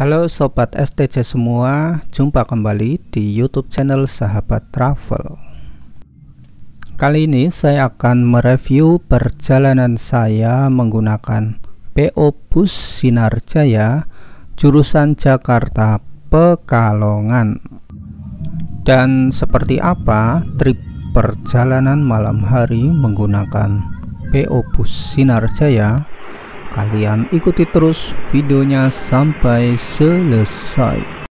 Halo Sobat STC semua, jumpa kembali di YouTube channel Sahabat Travel. Kali ini saya akan mereview perjalanan saya menggunakan PO Bus Sinar Jaya jurusan Jakarta Pekalongan. Dan seperti apa trip perjalanan malam hari menggunakan PO Bus Sinar Jaya? Kalian ikuti terus videonya sampai selesai. Dan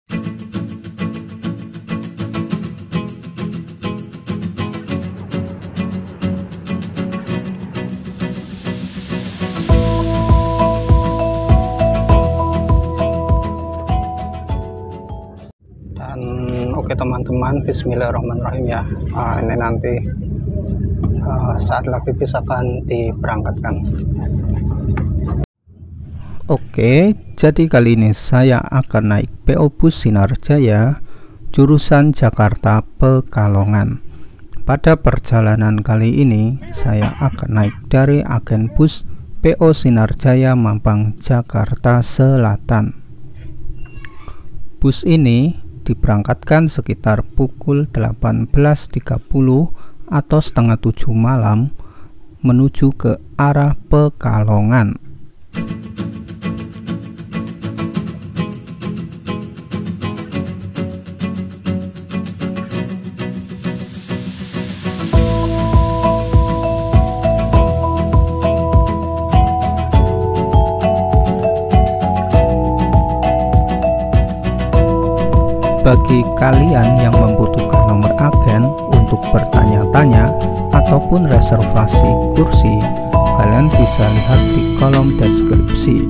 oke teman-teman, bismillahirrahmanirrahim ya. Ini nanti saat lagi bisa akan diberangkatkan. Oke, jadi kali ini saya akan naik PO Bus Sinar Jaya jurusan Jakarta Pekalongan. Pada perjalanan kali ini saya akan naik dari agen bus PO Sinar Jaya Mampang Jakarta Selatan. Bus ini diberangkatkan sekitar pukul 18.30 atau setengah 7 malam menuju ke arah Pekalongan. Bagi kalian yang membutuhkan nomor agen untuk bertanya-tanya ataupun reservasi kursi, kalian bisa lihat di kolom deskripsi.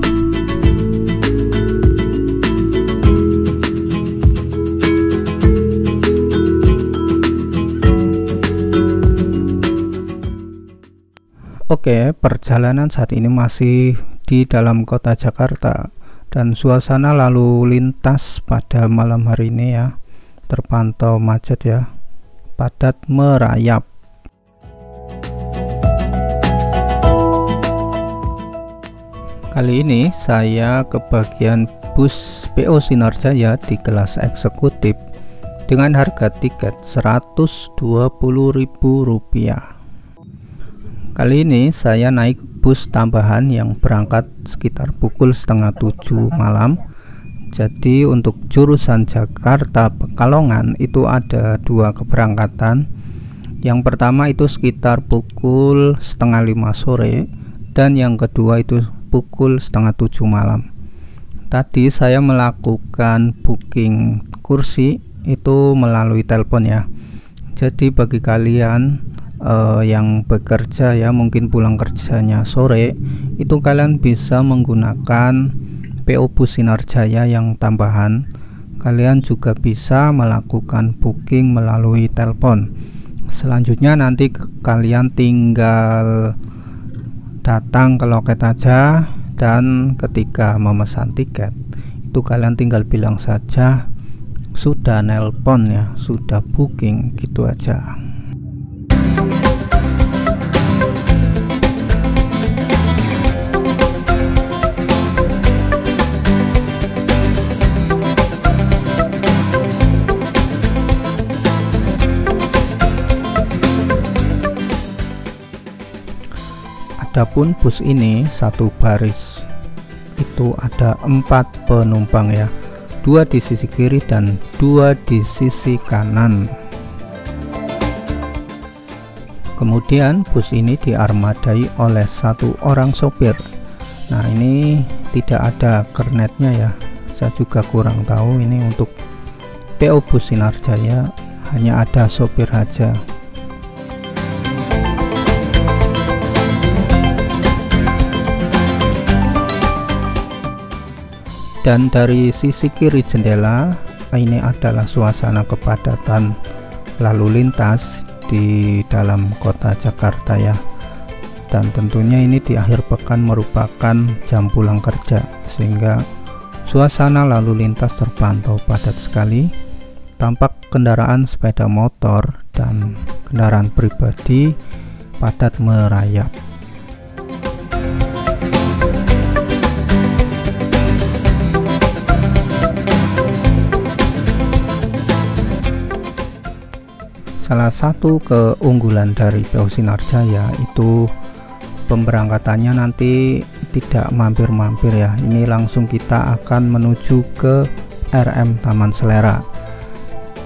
Oke, perjalanan saat ini masih di dalam kota Jakarta. Dan suasana lalu lintas pada malam hari ini ya terpantau macet ya, padat merayap. Kali ini saya ke bagian bus PO Sinar Jaya di kelas eksekutif dengan harga tiket Rp120.000. Kali ini saya naik bus tambahan yang berangkat sekitar pukul setengah 7 malam. Jadi untuk jurusan Jakarta Pekalongan itu ada dua keberangkatan. Yang pertama itu sekitar pukul setengah 5 sore dan yang kedua itu pukul setengah 7 malam. Tadi saya melakukan booking kursi itu melalui telepon ya. Jadi bagi kalian yang bekerja ya, mungkin pulang kerjanya sore, itu kalian bisa menggunakan PO Bus Sinar Jaya yang tambahan. Kalian juga bisa melakukan booking melalui telepon. Selanjutnya nanti kalian tinggal datang ke loket aja, dan ketika memesan tiket itu kalian tinggal bilang saja sudah nelpon ya, sudah booking, gitu aja. Adapun bus ini satu baris itu ada 4 penumpang ya, 2 di sisi kiri dan 2 di sisi kanan. Kemudian bus ini diarmadai oleh 1 orang sopir. Nah, ini tidak ada kernetnya ya, saya juga kurang tahu. Ini untuk PO Bus Sinar Jaya hanya ada sopir saja. Dan dari sisi kiri jendela ini adalah suasana kepadatan lalu lintas di dalam kota Jakarta ya. Dan tentunya ini di akhir pekan merupakan jam pulang kerja, sehingga suasana lalu lintas terpantau padat sekali. Tampak kendaraan sepeda motor dan kendaraan pribadi padat merayap. Salah satu keunggulan dari PO Sinar Jaya itu pemberangkatannya nanti tidak mampir-mampir ya. Ini langsung kita akan menuju ke RM Taman Selera.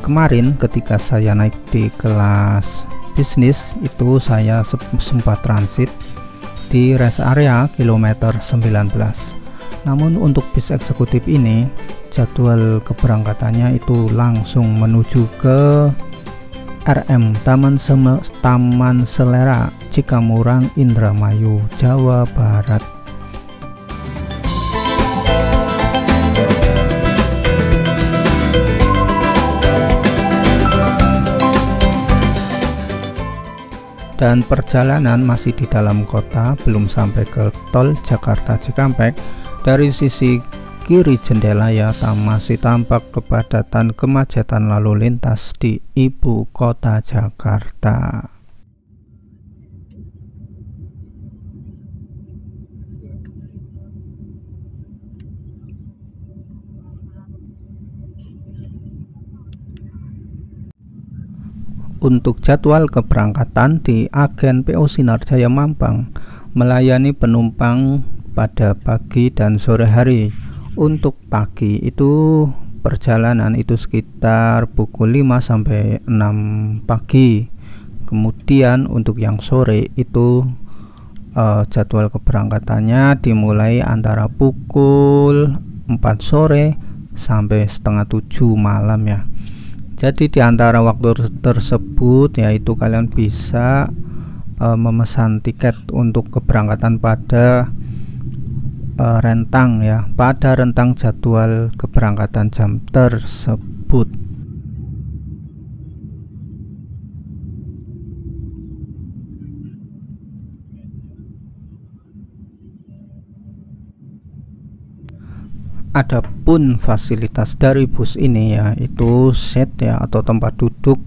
Kemarin ketika saya naik di kelas bisnis itu saya sempat transit di rest area kilometer 19. Namun untuk bis eksekutif ini jadwal keberangkatannya itu langsung menuju ke RM Taman Selera Cikamurang, Indramayu, Jawa Barat. Dan perjalanan masih di dalam kota, belum sampai ke tol Jakarta Cikampek. Dari sisi kiri jendela ya masih tampak kepadatan kemacetan lalu lintas di ibu kota Jakarta. Untuk jadwal keberangkatan di agen PO Sinar Jaya Mampang melayani penumpang pada pagi dan sore hari. Untuk pagi itu perjalanan itu sekitar pukul 5 sampai 6 pagi. Kemudian untuk yang sore itu jadwal keberangkatannya dimulai antara pukul 4 sore sampai setengah 7 malam ya. Jadi di antara waktu tersebut yaitu kalian bisa memesan tiket untuk keberangkatan pada rentang ya, pada rentang jadwal keberangkatan jam tersebut. Adapun fasilitas dari bus ini yaitu seat ya atau tempat duduk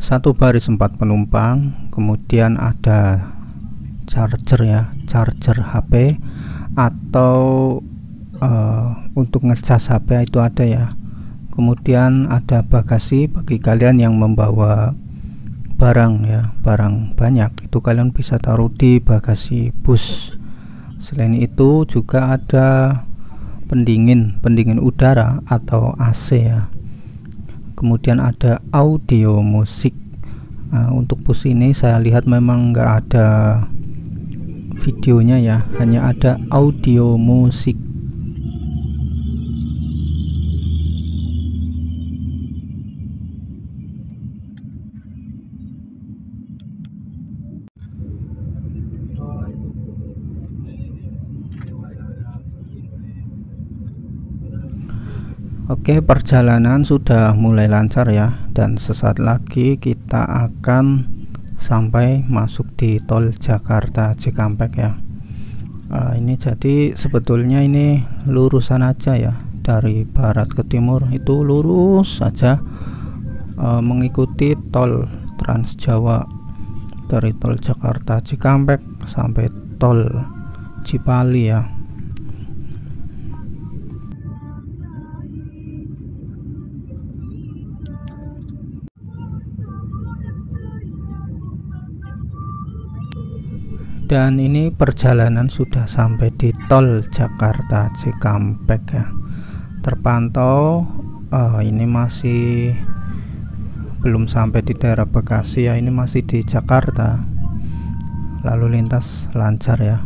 satu baris 4 penumpang, kemudian ada charger ya, charger HP atau untuk ngecas HP itu ada ya. Kemudian ada bagasi bagi kalian yang membawa barang ya, barang banyak itu kalian bisa taruh di bagasi bus. Selain itu juga ada pendingin udara atau AC ya. Kemudian ada audio musik. Nah, untuk bus ini saya lihat memang nggak ada videonya ya, hanya ada audio musik. Oke, perjalanan sudah mulai lancar ya, dan sesaat lagi kita akan sampai masuk di tol Jakarta Cikampek ya. Ini jadi sebetulnya ini lurusan aja ya, dari barat ke timur itu lurus saja mengikuti tol Trans Jawa dari tol Jakarta Cikampek sampai tol Cipali ya. Dan ini perjalanan sudah sampai di tol Jakarta Cikampek ya. Terpantau ini masih belum sampai di daerah Bekasi ya, ini masih di Jakarta. Lalu lintas lancar ya.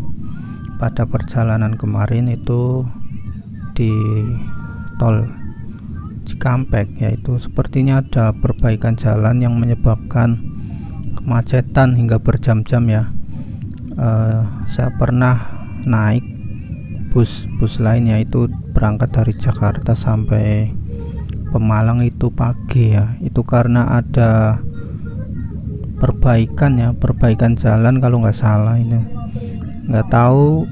Pada perjalanan kemarin itu di tol Cikampek yaitu sepertinya ada perbaikan jalan yang menyebabkan kemacetan hingga berjam-jam ya. Saya pernah naik bus lain yaitu berangkat dari Jakarta sampai Pemalang itu pagi ya, itu karena ada perbaikan ya, perbaikan jalan kalau nggak salah ini. Nggak tahu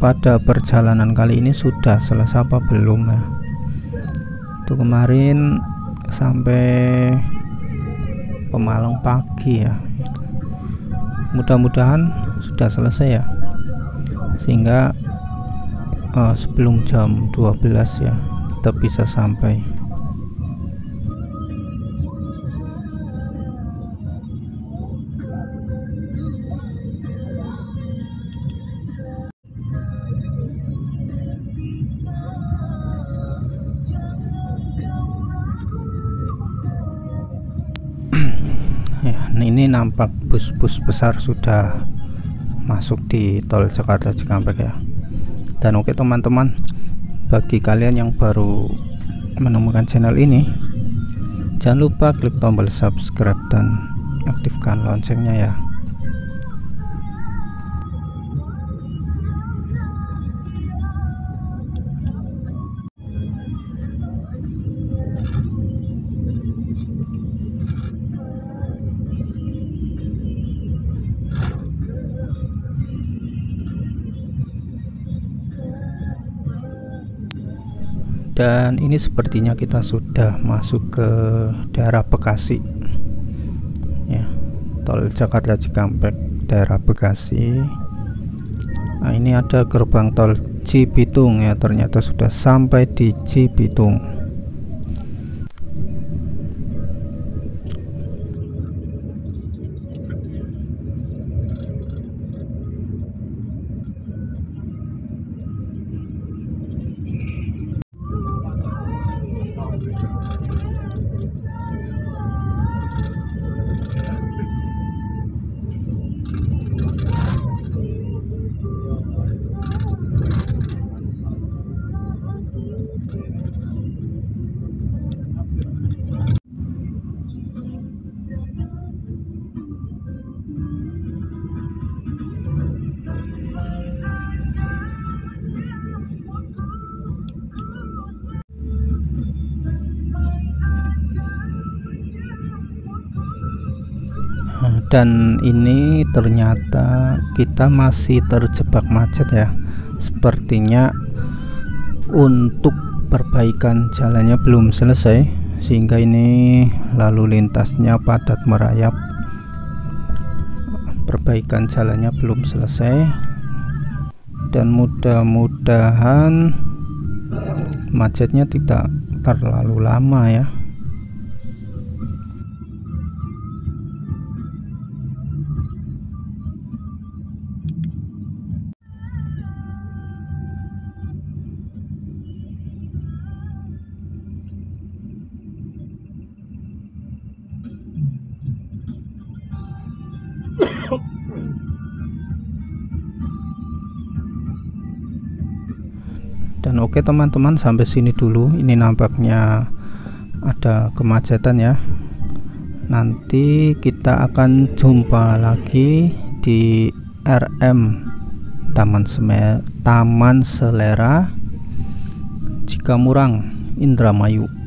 pada perjalanan kali ini sudah selesai apa belum ya. Itu kemarin sampai Pemalang pagi ya, mudah-mudahan sudah selesai ya, sehingga sebelum jam 12 ya kita bisa sampai. Ya, ini nampak bus-bus besar sudah masuk di tol Jakarta Cikampek ya. Dan oke teman-teman, bagi kalian yang baru menemukan channel ini, jangan lupa klik tombol subscribe dan aktifkan loncengnya ya. Dan ini sepertinya kita sudah masuk ke daerah Bekasi ya, tol Jakarta Cikampek daerah Bekasi. Nah, ini ada gerbang tol Cibitung ya, ternyata sudah sampai di Cibitung. Dan ini ternyata kita masih terjebak macet ya. Sepertinya untuk perbaikan jalannya belum selesai, sehingga ini lalu lintasnya padat merayap. Perbaikan jalannya belum selesai, dan mudah-mudahan macetnya tidak terlalu lama ya. Dan oke teman-teman, sampai sini dulu. Ini nampaknya ada kemacetan ya. Nanti kita akan jumpa lagi di RM Taman Selera Cikamurang Indramayu.